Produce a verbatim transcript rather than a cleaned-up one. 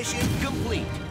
Mission complete.